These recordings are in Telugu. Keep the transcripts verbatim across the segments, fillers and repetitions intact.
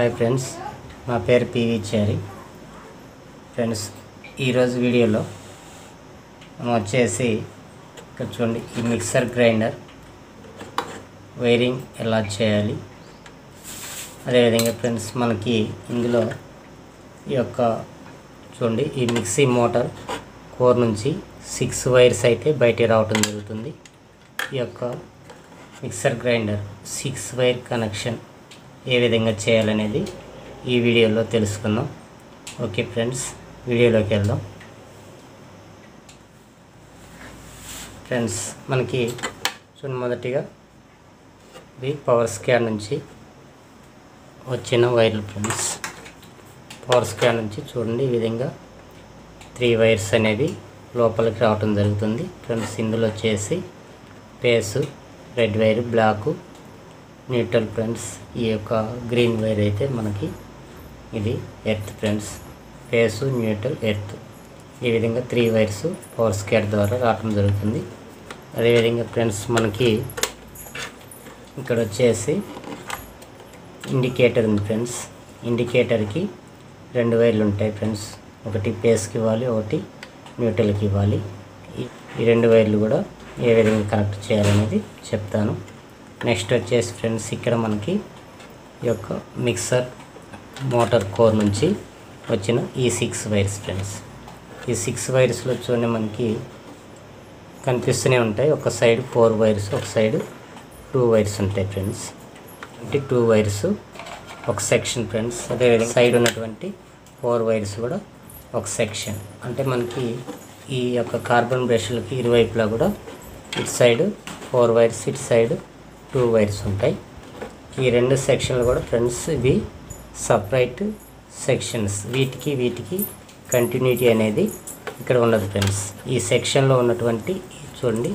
హాయ్ ఫ్రెండ్స్, నా పేరు పివి చేరి. ఫ్రెండ్స్, ఈరోజు వీడియోలో మనం వచ్చేసి ఇక్కడ చూడండి, ఈ మిక్సర్ గ్రైండర్ వైరింగ్ ఎలా చేయాలి. అదేవిధంగా ఫ్రెండ్స్, మనకి ఇందులో ఈ యొక్క చూడండి, ఈ మిక్సీ మోటార్ కోర్ నుంచి సిక్స్ వైర్స్ అయితే బయటికి రావటం జరుగుతుంది. ఈ యొక్క mixer grinder six wire connection ఏ విధంగా చేయాలనేది ఈ వీడియోలో తెలుసుకుందాం. ఓకే ఫ్రెండ్స్, వీడియోలోకి వెళ్దాం. ఫ్రెండ్స్, మనకి చూడండి, మొదటిగా ఇది పవర్ స్క్వేర్ నుంచి వచ్చిన వైర్లు. ఫ్రెండ్స్, పవర్ స్క్వేర్ నుంచి చూడండి, ఈ విధంగా త్రీ వైర్స్ అనేది లోపలికి రావటం జరుగుతుంది. ఫ్రెండ్స్, ఇందులో వచ్చేసి phase, red wire, black, neutral. Friends, ఈ యొక్క గ్రీన్ వైర్ అయితే మనకి ఇది earth. Friends, phase, neutral, earth, ఈ విధంగా త్రీ వైర్స్ పవర్ స్కేర్ ద్వారా రావడం జరుగుతుంది. అదేవిధంగా ఫ్రెండ్స్, మనకి ఇక్కడ వచ్చేసి ఇండికేటర్ ఉంది. ఫ్రెండ్స్, ఇండికేటర్కి రెండు వైర్లు ఉంటాయి. ఫ్రెండ్స్, ఒకటి ఫేస్కి ఇవ్వాలి, ఒకటి న్యూట్రల్కి ఇవ్వాలి. ఈ రెండు వైర్లు కూడా ఏ విధంగా కనెక్ట్ చేయాలనేది చెప్తాను. నెక్స్ట్ వచ్చేసి ఫ్రెండ్స్, ఇక్కడ మనకి ఈ యొక్క మిక్సర్ మోటార్ కోర్ నుంచి వచ్చిన ఈ సిక్స్ వైర్స్. ఫ్రెండ్స్, ఈ సిక్స్ వైర్స్లో చూడండి, మనకి కనిపిస్తూనే ఉంటాయి. ఒక సైడ్ ఫోర్ వైర్స్, ఒక సైడ్ టూ వైర్స్ ఉంటాయి. ఫ్రెండ్స్, అంటే టూ వైర్స్ ఒక సెక్షన్. ఫ్రెండ్స్, అదేవిధంగా సైడ్ ఉన్నటువంటి ఫోర్ వైర్స్ కూడా ఒక సెక్షన్. అంటే మనకి ఈ యొక్క కార్బన్ బ్రష్లకి ఇరువైపులా కూడా ఇటు సైడ్ ఫోర్ వైర్స్, ఇటు సైడ్ టూ వైర్స్ ఉంటాయి. ఈ రెండు సెక్షన్లు కూడా ఫ్రెండ్స్ ఇవి సపరేట్ సెక్షన్స్. వీటికి వీటికి కంటిన్యూటీ అనేది ఇక్కడ ఉండదు. ఫ్రెండ్స్, ఈ సెక్షన్లో ఉన్నటువంటి చూడండి,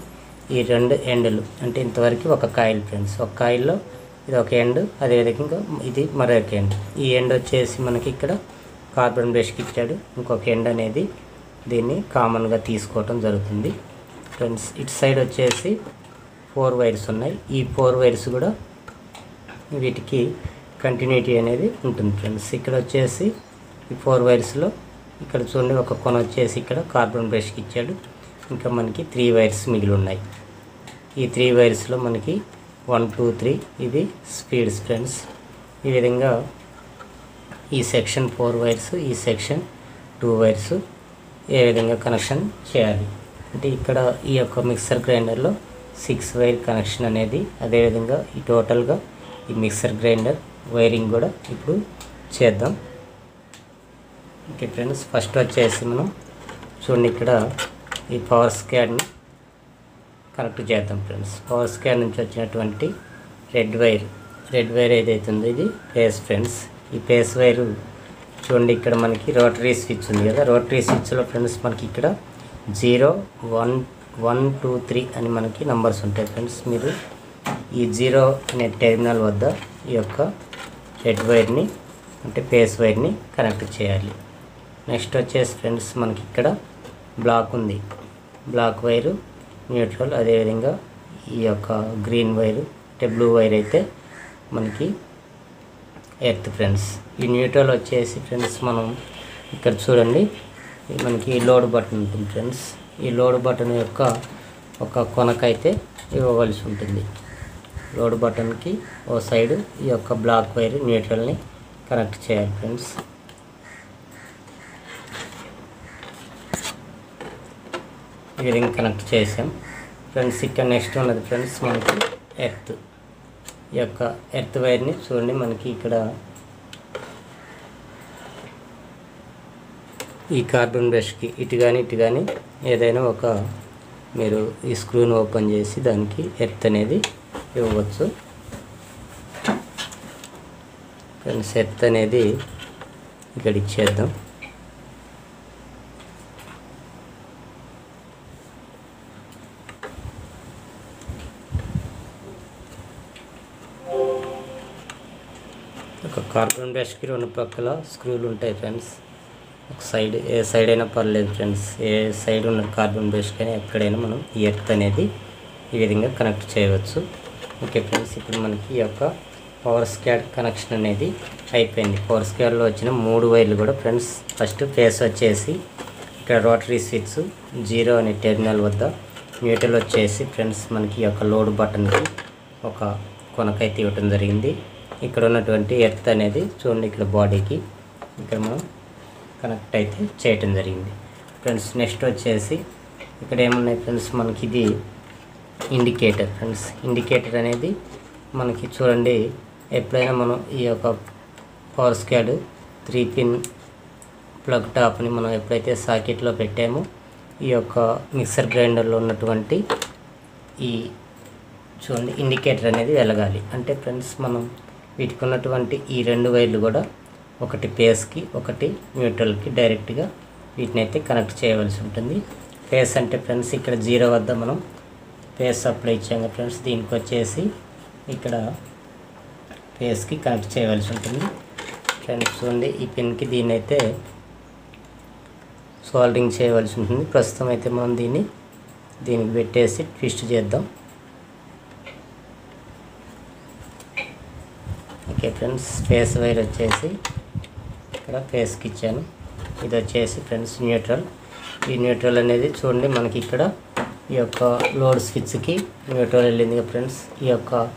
ఈ రెండు ఎండ్లు అంటే ఇంతవరకు ఒక కాయిల్. ఫ్రెండ్స్, ఒక కాయిల్లో ఇది ఒక ఎండ్, అదేవిధంగా ఇది మరొక ఎండ్. ఈ ఎండ్ వచ్చేసి మనకి ఇక్కడ కార్బన్ బేస్కి ఇచ్చాడు. ఇంకొక ఎండ్ అనేది దీన్ని కామన్గా తీసుకోవటం జరుగుతుంది. ఫ్రెండ్స్, ఇటు సైడ్ వచ్చేసి ఫోర్ వైర్స్ ఉన్నాయి. ఈ ఫోర్ వైర్స్ కూడా వీటికి కంటిన్యూటీ అనేది ఉంటుంది. ఫ్రెండ్స్, ఇక్కడ వచ్చేసి ఈ ఫోర్ వైర్స్లో ఇక్కడ చూడండి, ఒక కొన వచ్చేసి ఇక్కడ కార్బన్ బ్రష్కి ఇచ్చాడు. ఇంకా మనకి త్రీ వైర్స్ మిగిలి ఉన్నాయి. ఈ త్రీ వైర్స్లో మనకి వన్ టూ త్రీ ఇది స్పీడ్స్. ఫ్రెండ్స్, ఈ విధంగా ఈ సెక్షన్ ఫోర్ వైర్స్, ఈ సెక్షన్ టూ వైర్స్ ఏ విధంగా కనెక్షన్ చేయాలి అంటే ఇక్కడ ఈ యొక్క మిక్సర్ గ్రైండర్లో సిక్స్ వైర్ కనెక్షన్ అనేది, అదేవిధంగా ఈ టోటల్గా ఈ మిక్సర్ గ్రైండర్ వైరింగ్ కూడా ఇప్పుడు చేద్దాం. ఓకే ఫ్రెండ్స్, ఫస్ట్ వచ్చేసి మనం చూడండి, ఇక్కడ ఈ పవర్ స్క్వేర్ని కనెక్ట్ చేద్దాం. ఫ్రెండ్స్, పవర్ స్క్వేర్ నుంచి వచ్చినటువంటి రెడ్ వైర్, రెడ్ వైర్ ఏదైతే ఉందో ఇది ఫేస్. ఫ్రెండ్స్, ఈ ఫేస్ వైరు చూడండి, ఇక్కడ మనకి రోటరీ స్విచ్ ఉంది కదా, రోటరీ స్విచ్లో ఫ్రెండ్స్ మనకి ఇక్కడ zero one one two three అని మనకి నంబర్స్ ఉంటాయి. ఫ్రెండ్స్, మీరు ఈ జీరో అనే టెర్మినల్ వద్ద ఈ యొక్క రెడ్ వైర్ని అంటే ఫేస్ వైర్ని కనెక్ట్ చేయాలి. నెక్స్ట్ వచ్చేసి ఫ్రెండ్స్, మనకి ఇక్కడ బ్లాక్ ఉంది. బ్లాక్ వైరు, న్యూట్రల్, అదేవిధంగా ఈ యొక్క గ్రీన్ వైరు అంటే బ్లూ వైర్ అయితే మనకి ఎర్త్. ఫ్రెండ్స్, ఈ న్యూట్రల్ వచ్చేసి ఫ్రెండ్స్ మనం ఇక్కడ చూడండి, మనకి లోడ్ బటన్ ఉంటుంది. ఫ్రెండ్స్, ఈ లోడ్ బటన్ యొక్క ఒక కొనకైతే ఇవ్వవలసి ఉంటుంది. లోడ్ బటన్కి ఓ సైడు ఈ యొక్క బ్లాక్ వైర్, న్యూట్రల్ని కనెక్ట్ చేయాలి. ఫ్రెండ్స్, ఈ విధంగా కనెక్ట్ చేసాం. ఫ్రెండ్స్, ఇక్కడ నెక్స్ట్ ఉన్నది ఫ్రెండ్స్ మనకి ఎర్త్. ఈ యొక్క ఎర్త్ వైర్ని చూడండి, మనకి ఇక్కడ ఈ కార్బన్ బ్రష్కి ఇటు కానీ ఇటు కానీ ఏదైనా ఒక మీరు ఈ స్క్రూని ఓపెన్ చేసి దానికి ఎర్త్ అనేది ఇవ్వచ్చు. ఫ్రెండ్స్, ఎర్త్ అనేది ఇక్కడ ఇచ్చేద్దాం. ఒక కార్బన్ బ్రష్కి రెండు పక్కల స్క్రూలు ఉంటాయి. ఫ్రెండ్స్, ఒక సైడ్ ఏ సైడ్ అయినా పర్లేదు. ఫ్రెండ్స్, ఏ సైడ్ ఉన్న కార్బన్ బేస్డ్ అయినా ఎక్కడైనా మనం ఈ ఎర్త్ అనేది ఈ విధంగా కనెక్ట్ చేయవచ్చు. ఓకే ఫ్రెండ్స్, ఇప్పుడు మనకి ఈ యొక్క పవర్ స్క్వాడ్ కనెక్షన్ అనేది అయిపోయింది. పవర్ స్క్వాడ్లో వచ్చిన మూడు వైర్లు కూడా ఫ్రెండ్స్, ఫస్ట్ ఫేస్ వచ్చేసి ఇక్కడ రోటరీ స్విచ్ జీరో అనే టెర్మినల్ వద్ద న్యూట్రల్ వచ్చేసి ఫ్రెండ్స్ మనకి ఒక లోడ్ బటన్కి ఒక కొనకైతే ఇవ్వటం జరిగింది. ఇక్కడ ఉన్నటువంటి ఎర్త్ అనేది చూడండి ఇక్కడ బాడీకి ఇక్కడ మనం కనెక్ట్ అయితే చేయటం జరిగింది ఫ్రెండ్స్. నెక్స్ట్ వచ్చేసి ఇక్కడ ఏమున్నాయి ఫ్రెండ్స్, మనకి ఇది ఇండికేటర్ ఫ్రెండ్స్. ఇండికేటర్ అనేది మనకి చూడండి, ఎప్పుడైనా మనం ఈ యొక్క power squad three pin plug టాప్ని మనం ఎప్పుడైతే సాకెట్లో పెట్టామో ఈ యొక్క మిక్సర్ గ్రైండర్లో ఉన్నటువంటి ఈ చూడండి ఇండికేటర్ అనేది వెలగాలి. అంటే ఫ్రెండ్స్ మనం వీటికి ఉన్నటువంటి ఈ రెండు వైర్లు కూడా ఒకటి ఫేస్కి ఒకటి న్యూట్రల్కి డైరెక్ట్గా వీటిని అయితే కనెక్ట్ చేయవలసి ఉంటుంది. ఫేస్ అంటే ఫ్రెండ్స్ ఇక్కడ జీరో వద్ద మనం ఫేస్ సప్లై ఇచ్చాము ఫ్రెండ్స్, దీనికి వచ్చేసి ఇక్కడ ఫేస్కి కనెక్ట్ చేయవలసి ఉంటుంది ఫ్రెండ్స్. చూడండి ఈ పిన్కి దీన్ని అయితే సోల్డరింగ్ చేయవలసి ఉంటుంది. ప్రస్తుతం అయితే మనం దీన్ని దీనికి పెట్టేసి ట్విస్ట్ చేద్దాం. ఓకే ఫ్రెండ్స్, ఫేస్ వైర్ వచ్చేసి ఇక్కడ ఫేస్కి ఇచ్చాను, ఇది వచ్చేసి ఫ్రెండ్స్ న్యూట్రల్. ఈ న్యూట్రల్ అనేది చూడండి మనకి ఇక్కడ ఈ యొక్క లోడ్ స్విచ్కి న్యూట్రల్ వెళ్ళింది ఫ్రెండ్స్. ఈ యొక్క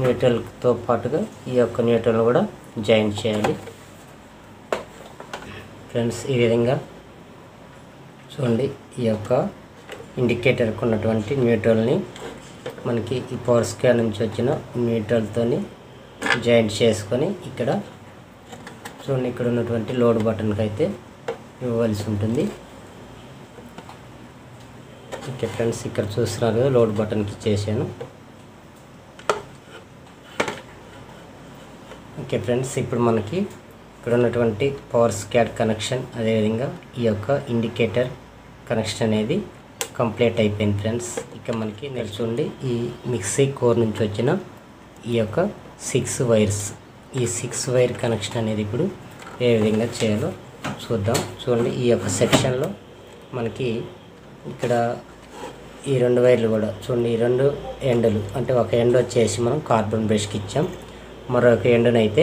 న్యూట్రల్తో పాటుగా ఈ యొక్క న్యూట్రల్ కూడా జాయిన్ చేయాలి ఫ్రెండ్స్. ఈ విధంగా చూడండి ఈ యొక్క ఇండికేటర్కి ఉన్నటువంటి న్యూట్రల్ని మనకి ఈ పవర్ స్క్వేర్ నుంచి వచ్చిన న్యూట్రల్తో జాయింట్ చేసుకొని ఇక్కడ చూడండి ఇక్కడ ఉన్నటువంటి లోడ్ బటన్కి అయితే ఇవ్వవలసి ఉంటుంది. ఓకే ఫ్రెండ్స్, ఇక్కడ చూస్తున్నారు కదా లోడ్ బటన్కి ఇచ్చేసాను. ఓకే ఫ్రెండ్స్, ఇప్పుడు మనకి ఇక్కడ ఉన్నటువంటి పవర్ స్క్వాడ్ కనెక్షన్ అదేవిధంగా ఈ యొక్క ఇండికేటర్ కనెక్షన్ అనేది కంప్లీట్ అయిపోయింది ఫ్రెండ్స్. ఇక మనకి నడుచుండి ఈ మిక్సీ కోర్ నుంచి వచ్చిన ఈ యొక్క సిక్స్ వైర్స్, ఈ సిక్స్ వైర్ కనెక్షన్ అనేది ఇప్పుడు ఏ విధంగా చేయాలో చూద్దాం. చూడండి ఈ యొక్క సెక్షన్లో మనకి ఇక్కడ ఈ రెండు వైర్లు కూడా చూడండి, ఈ రెండు ఎండలు అంటే ఒక ఎండ వచ్చేసి మనం కార్బన్ బ్రష్కి ఇచ్చాం, మరొక ఎండనైతే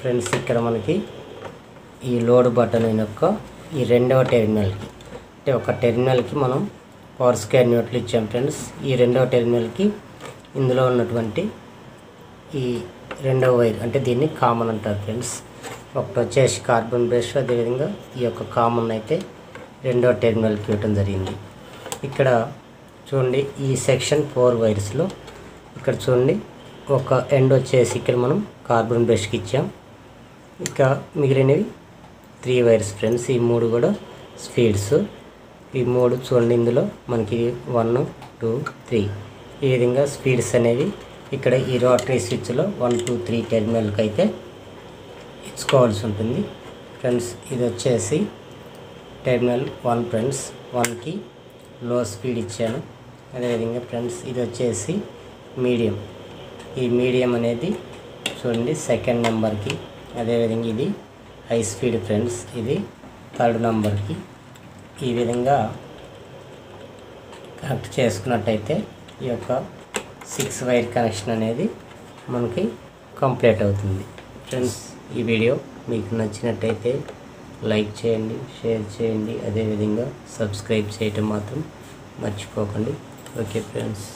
ఫ్రెండ్స్ ఇక్కడ మనకి ఈ లోడ్ బటన్ యొక్క ఈ రెండవ టెర్మినల్కి అంటే ఒక టెర్మినల్కి మనం పవర్ స్క్వేర్ న్యూట్రల్ ఇచ్చాం ఫ్రెండ్స్. ఈ రెండవ టెర్మినల్కి ఇందులో ఉన్నటువంటి ఈ రెండవ వైర్ అంటే దీన్ని కామన్ అంటారు ఫ్రెండ్స్. ఒకటి వచ్చేసి కార్బన్ బ్రష్, అదేవిధంగా ఈ యొక్క కామన్ అయితే రెండవ టెర్మినల్కి ఇవ్వటం జరిగింది. ఇక్కడ చూడండి ఈ సెక్షన్ ఫోర్ వైర్స్లో ఇక్కడ చూడండి ఒక ఎండ్ వచ్చేసి ఇక్కడ మనం కార్బన్ బ్రష్కి ఇచ్చాం. ఇంకా మిగిలినవి త్రీ వైర్స్ ఫ్రెండ్స్, ఈ మూడు కూడా స్పీడ్స్. ఈ మూడు చూడండి ఇందులో మనకి వన్ టూ త్రీ ఈ విధంగా స్పీడ్స్ అనేవి ఇక్కడ ఈ రోటరీ స్విచ్లో వన్ టూ త్రీ టెర్మినల్కి అయితే ఇచ్చుకోవాల్సి ఉంటుంది ఫ్రెండ్స్. ఇది వచ్చేసి టెర్మినల్ వన్ ఫ్రెండ్స్, వన్కి లో స్పీడ్ ఇచ్చాను. అదేవిధంగా ఫ్రెండ్స్ ఇది వచ్చేసి మీడియం, ఈ మీడియం అనేది చూడండి సెకండ్ నెంబర్కి. అదేవిధంగా ఇది హై స్పీడ్ ఫ్రెండ్స్, ఇది థర్డ్ నెంబర్కి. ఈ విధంగా కనెక్ట్ చేసుకున్నట్టయితే ఈ యొక్క సిక్స్ వైర్ కనెక్షన్ అనేది మనకి కంప్లీట్ అవుతుంది ఫ్రెండ్స్. ఈ వీడియో మీకు నచ్చినట్టయితే లైక్ చేయండి, షేర్ చేయండి, అదేవిధంగా సబ్స్క్రైబ్ చేయటం మాత్రం మర్చిపోకండి. Okay friends.